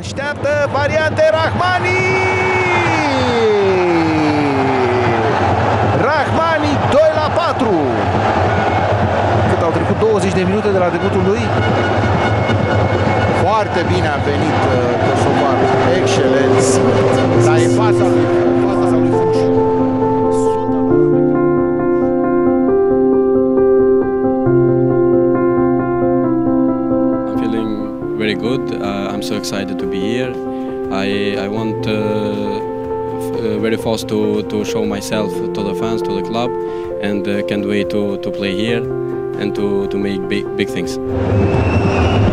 Așteaptă variante Rrahmani. Rrahmani 2-4. Cât au trecut 20 de minute de la debutul lui. Foarte bine a venit Cosobar. Excelent. Dar e fața lui. Fața lui Funšo. Very good. I'm so excited to be here. I want very fast to show myself to the fans, to the club, and can't wait to play here and to make big things.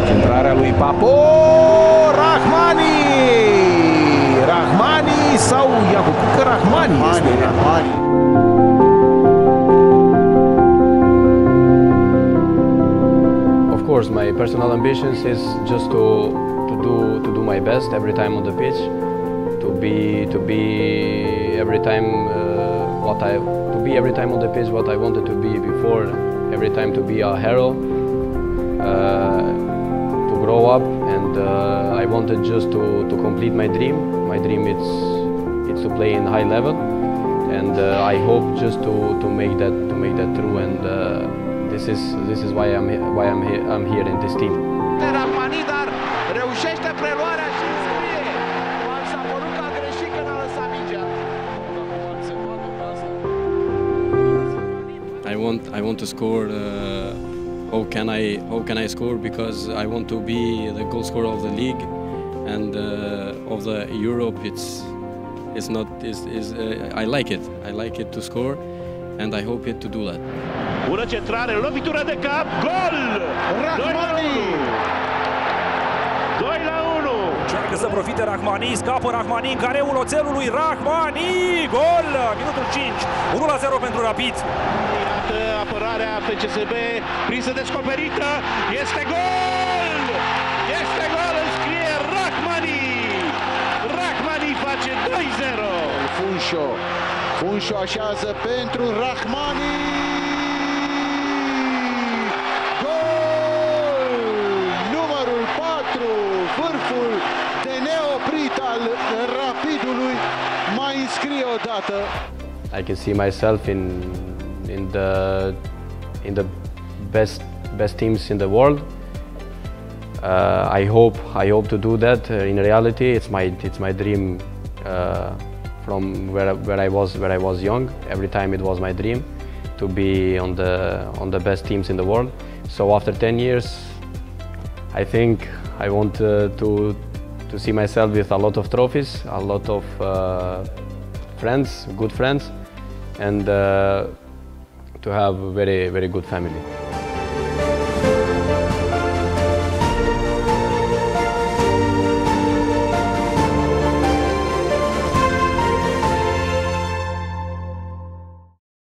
Centrarea lui Papo, Rrahmani, Rrahmani sau Iacob, că Rrahmani este Rrahmani. Of course, my personal ambitions is just to do my best every time on the pitch, to be every time every time on the pitch what I wanted to be before, every time to be a hero, to grow up, and I wanted just to complete my dream. My dream it's to play in high level, and I hope just to make that true and. This is why I'm here in this team. Rrahmani dar reușește preluarea și înscrie. S-a părut că a greșit că n-a lăsat mingea. I want to score. How can I score? Because I want to be the goal scorer of the league and of the Europe. I like it. I like it to score, and I hope it to do that. Bună centrare, lovitură de cap, gol! Rrahmani! 2-1! Încearcă să profite Rrahmani, scapă Rrahmani, în careul oțelului, Rrahmani! Gol! Minutul 5, 1-0 pentru Rapid. Iată apărarea FCSB, prinsă descoperită, este gol! Este gol, îl scrie Rrahmani! Rrahmani face 2-0! Funšo, Funšo așează pentru Rrahmani! Vârful de neoprit al Rapidului mai înscrie o dată. I can see myself in the best teams in the world. I hope to do that. In reality, it's my dream from where I was young. Every time it was my dream to be on the best teams in the world. So after 10 years, I think I want to see myself with a lot of trophies, a lot of friends, good friends, and to have a very, very good family.